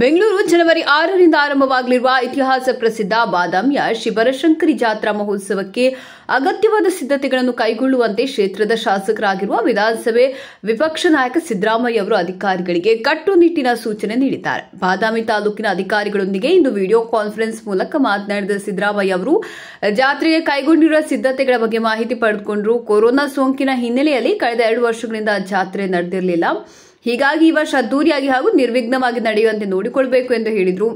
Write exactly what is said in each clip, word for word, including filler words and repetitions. ಬೆಂಗಳೂರು ಜನವರಿ ಆರರಿಂದ ಆರಂಭವಾಗಲಿರುವ ಇತಿಹಾಸ ಪ್ರಸಿದ್ಧ ಬಾದಾಮಿಯ ಶ್ರೀ ಬನಶಂಕರಿ ಜಾತ್ರಾ ಮಹೋತ್ಸವಕ್ಕೆ ಅಗತ್ಯವಾದ ಸಿದ್ಧತೆಗಳನ್ನು ಕೈಗೊಳ್ಳುವಂತೆ ಕ್ಷೇತ್ರದ ಶಾಸಕರಾಗಿರುವ ವಿಧಾನಸಭೆ ವಿಪಕ್ಷ ನಾಯಕ ಸಿದ್ದರಾಮಯ್ಯ ಅವರು ಅಧಿಕಾರಿಗಳಿಗೆ ಕಟ್ಟುನಿಟ್ಟಿನ ಸೂಚನೆ ನೀಡಿದ್ದಾರೆ. ಬಾದಾಮಿ ತಾಲೂಕಿನ ಅಧಿಕಾರಿಗಳೊಂದಿಗೆ ಇಂದು ವಿಡಿಯೋ ಕಾನ್ಫರೆನ್ಸ್ ಮೂಲಕ ಮಾತನಾಡಿದ ಸಿದ್ದರಾಮಯ್ಯ ಅವರು, ಜಾತ್ರೆಗೆ ಕೈಗೊಂಡಿರುವ ಸಿದ್ಧತೆಗಳ ಬಗ್ಗೆ ಮಾಹಿತಿ ಪಡೆದುಕೊಂಡರು. ಕೊರೋನಾ ಸೋಂಕಿನ ಹಿನ್ನೆಲೆಯಲ್ಲಿ ಕಳೆದ ಎರಡು ವರ್ಷಗಳಿಂದ ಜಾತ್ರೆ ನಡೆದಿರಲಿಲ್ಲ. ಹೀಗಾಗಿ ಈ ವರ್ಷ ಅದ್ದೂರಿಯಾಗಿ ಹಾಗೂ ನಿರ್ವಿಘ್ನವಾಗಿ ನಡೆಯುವಂತೆ ನೋಡಿಕೊಳ್ಳಬೇಕು ಎಂದು ಹೇಳಿದರು.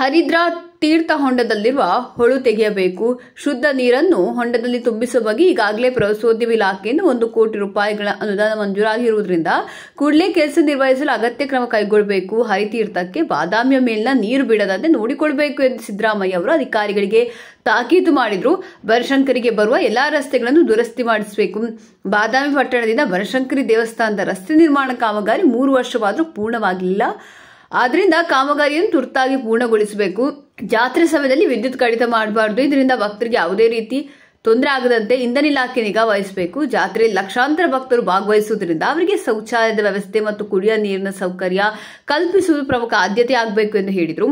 ಹರಿದ್ರ ತೀರ್ಥ ಹೊಂಡದಲ್ಲಿರುವ ಹೊಳು ತೆಗೆಯಬೇಕು, ಶುದ್ಧ ನೀರನ್ನು ಹೊಂಡದಲ್ಲಿ ತುಂಬಿಸುವ ಬಗ್ಗೆ ಈಗಾಗಲೇ ಪ್ರವಾಸೋದ್ಯಮ ಇಲಾಖೆಯಿಂದ ಒಂದು ಕೋಟಿ ರೂಪಾಯಿಗಳ ಅನುದಾನ ಮಂಜೂರಾಗಿರುವುದರಿಂದ ಕೂಡಲೇ ಕೆಲಸ ನಿರ್ವಹಿಸಲು ಅಗತ್ಯ ಕ್ರಮ ಕೈಗೊಳ್ಳಬೇಕು. ಹರಿತೀರ್ಥಕ್ಕೆ ಬಾದಾಮಿಯ ಮೇಲಿನ ನೀರು ಬಿಡದಂತೆ ನೋಡಿಕೊಳ್ಳಬೇಕು ಎಂದು ಸಿದ್ದರಾಮಯ್ಯ ಅವರು ಅಧಿಕಾರಿಗಳಿಗೆ ತಾಕೀತು ಮಾಡಿದರು. ಬನಶಂಕರಿಗೆ ಬರುವ ಎಲ್ಲಾ ರಸ್ತೆಗಳನ್ನು ದುರಸ್ತಿ ಮಾಡಿಸಬೇಕು. ಬಾದಾಮಿ ಪಟ್ಟಣದಿಂದ ಬನಶಂಕರಿ ದೇವಸ್ಥಾನದ ರಸ್ತೆ ನಿರ್ಮಾಣ ಕಾಮಗಾರಿ ಮೂರು ವರ್ಷವಾದರೂ ಪೂರ್ಣವಾಗಿಲ್ಲ. ಆದ್ದರಿಂದ ಕಾಮಗಾರಿಯನ್ನು ತುರ್ತಾಗಿ ಪೂರ್ಣಗೊಳಿಸಬೇಕು. ಜಾತ್ರೆ ಸಮಯದಲ್ಲಿ ವಿದ್ಯುತ್ ಕಡಿತ ಮಾಡಬಾರದು. ಇದರಿಂದ ಭಕ್ತರಿಗೆ ಯಾವುದೇ ರೀತಿ ತೊಂದರೆ ಆಗದಂತೆ ಇಂಧನ ಇಲಾಖೆ ನಿಗಾ ವಹಿಸಬೇಕು. ಜಾತ್ರೆಯಲ್ಲಿ ಲಕ್ಷಾಂತರ ಭಕ್ತರು ಭಾಗವಹಿಸುವುದರಿಂದ ಅವರಿಗೆ ಶೌಚಾಲಯದ ವ್ಯವಸ್ಥೆ ಮತ್ತು ಕುಡಿಯುವ ನೀರಿನ ಸೌಕರ್ಯ ಕಲ್ಪಿಸುವುದು ಪ್ರಮುಖ ಆದ್ಯತೆ ಆಗಬೇಕು ಎಂದು ಹೇಳಿದರು.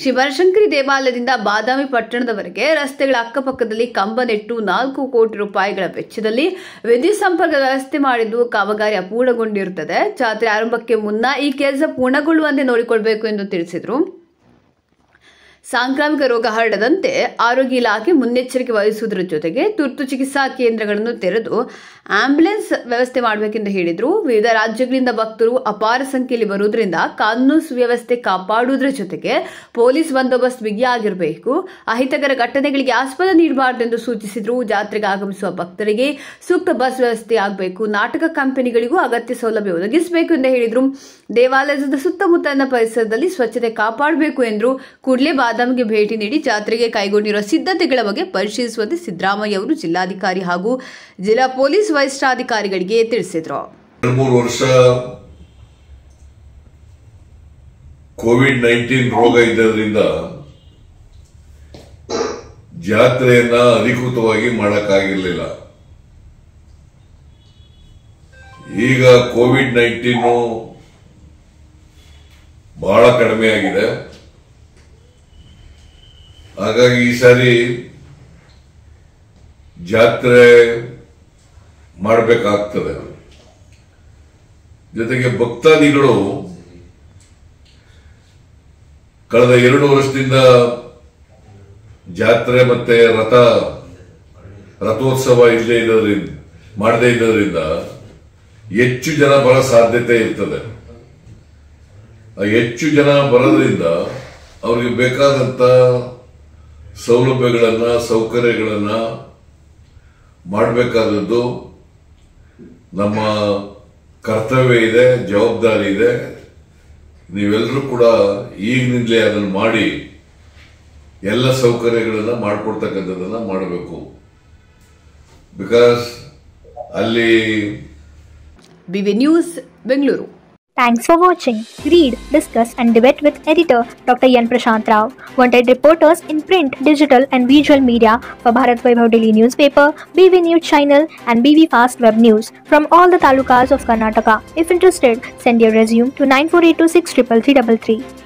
ಶ್ರೀ ಬನಶಂಕರಿ ದೇವಾಲಯದಿಂದ ಬಾದಾಮಿ ಪಟ್ಟಣದವರೆಗೆ ರಸ್ತೆಗಳ ಅಕ್ಕಪಕ್ಕದಲ್ಲಿ ಕಂಬ ನೆಟ್ಟು ನಾಲ್ಕು ಕೋಟಿ ರೂಪಾಯಿಗಳ ವೆಚ್ಚದಲ್ಲಿ ವಿದ್ಯುತ್ ಸಂಪರ್ಕ ವ್ಯವಸ್ಥೆ ಮಾಡಿದ್ದು ಕಾಮಗಾರಿ ಅಪೂರ್ಣಗೊಂಡಿರುತ್ತದೆ. ಜಾತ್ರೆ ಆರಂಭಕ್ಕೆ ಮುನ್ನ ಈ ಕೆಲಸ ಪೂರ್ಣಗೊಳ್ಳುವಂತೆ ನೋಡಿಕೊಳ್ಳಬೇಕು ಎಂದು ತಿಳಿಸಿದರು. ಸಾಂಕ್ರಾಮಿಕ ರೋಗ ಹರಡದಂತೆ ಆರೋಗ್ಯ ಇಲಾಖೆ ಮುನ್ನೆಚ್ಚರಿಕೆ ವಹಿಸುವುದರ ಜೊತೆಗೆ ತುರ್ತು ಚಿಕಿತ್ಸಾ ಕೇಂದ್ರಗಳನ್ನು ತೆರೆದು ಆಂಬ್ಯುಲೆನ್ಸ್ ವ್ಯವಸ್ಥೆ ಮಾಡಬೇಕೆಂದು ಹೇಳಿದರು. ವಿವಿಧ ರಾಜ್ಯಗಳಿಂದ ಭಕ್ತರು ಅಪಾರ ಸಂಖ್ಯೆಯಲ್ಲಿ ಬರುವುದರಿಂದ ಕಾನೂನು ಸುವ್ಯವಸ್ಥೆ ಕಾಪಾಡುವುದರ ಜೊತೆಗೆ ಪೊಲೀಸ್ ಬಂದೋಬಸ್ತ್ ಬಿಗಿಯಾಗಿರಬೇಕು. ಅಹಿತಕರ ಘಟನೆಗಳಿಗೆ ಆಸ್ಪದ ನೀಡಬಾರದು ಎಂದು ಸೂಚಿಸಿದರು. ಜಾತ್ರೆಗೆ ಆಗಮಿಸುವ ಭಕ್ತರಿಗೆ ಸೂಕ್ತ ಬಸ್ ವ್ಯವಸ್ಥೆ ಆಗಬೇಕು. ನಾಟಕ ಕಂಪನಿಗಳಿಗೂ ಅಗತ್ಯ ಸೌಲಭ್ಯ ಒದಗಿಸಬೇಕು ಎಂದು ಹೇಳಿದರು. ದೇವಾಲಯದ ಸುತ್ತಮುತ್ತಲಿನ ಪರಿಸರದಲ್ಲಿ ಸ್ವಚ್ಛತೆ ಕಾಪಾಡಬೇಕು ಎಂದರು. ಕೂಡಲೇ ಬಾದಾಮಿಗೆ ಭೇಟಿ ನೀಡಿ ಜಾತ್ರೆಗೆ ಕೈಗೊಂಡಿರುವ ಸಿದ್ಧತೆಗಳ ಬಗ್ಗೆ ಪರಿಶೀಲಿಸುವಂತೆ ಸಿದ್ದರಾಮಯ್ಯ ಅವರು ಜಿಲ್ಲಾಧಿಕಾರಿ ಹಾಗೂ ಜಿಲ್ಲಾ ಪೊಲೀಸ್ ವರಿಷ್ಠಾಧಿಕಾರಿಗಳಿಗೆ ತಿಳಿಸಿದರು. ಮೂರು ವರ್ಷ ಕೋವಿಡ್ ಹತ್ತೊಂಬತ್ತು ರೋಗ ಇದ್ದರಿಂದ ಜಾತ್ರೆಯನ್ನ ಅಧಿಕೃತವಾಗಿ ಮಾಡಕ್ಕಾಗಿರಲಿಲ್ಲ. ಈಗ ಕೋವಿಡ್ ಹತ್ತೊಂಬತ್ತು ಬಹಳ ಕಡಿಮೆಯಾಗಿದೆ. ಹಾಗಾಗಿ ಈ ಸಾರಿ ಜಾತ್ರೆ ಮಾಡಬೇಕಾಗ್ತದೆ. ಜೊತೆಗೆ ಭಕ್ತಾದಿಗಳು ಕಳೆದ ಎರಡು ವರ್ಷದಿಂದ ಜಾತ್ರೆ ಮತ್ತೆ ರಥ ರಥೋತ್ಸವ ಇಲ್ಲದೆ ಇರೋದ್ರಿಂದ ಮಾಡದೇ ಇರೋದ್ರಿಂದ ಹೆಚ್ಚು ಜನ ಬರೋ ಸಾಧ್ಯತೆ ಇರ್ತದೆ. ಹೆಚ್ಚು ಜನ ಬರೋದ್ರಿಂದ ಅವರಿಗೆ ಬೇಕಾದಂತ ಸೌಲಭ್ಯಗಳನ್ನ ಸೌಕರ್ಯಗಳನ್ನ ಮಾಡಬೇಕಾದದ್ದು ನಮ್ಮ ಕರ್ತವ್ಯ ಇದೆ, ಜವಾಬ್ದಾರಿ ಇದೆ. ನೀವೆಲ್ಲರೂ ಕೂಡ ಈಗಿನಿಂದಲೇ ಅದನ್ನು ಮಾಡಿ ಎಲ್ಲ ಸೌಕರ್ಯಗಳನ್ನ ಮಾಡಿಕೊಡ್ತಕ್ಕಂಥದ್ದನ್ನ ಮಾಡಬೇಕು. ಬಿಕಾಸ್ ಅಲ್ಲಿ BV news Bengaluru. Thanks for watching. Read, discuss and debate with editor Doctor Yan Prashant Rao. Wanted reporters in print, digital and visual media for Bharathvaibhav Daily Newspaper, B V News Channel and B V Fast Web News from all the talukas of Karnataka. If interested, send your resume to nine four eight two six triple three three three.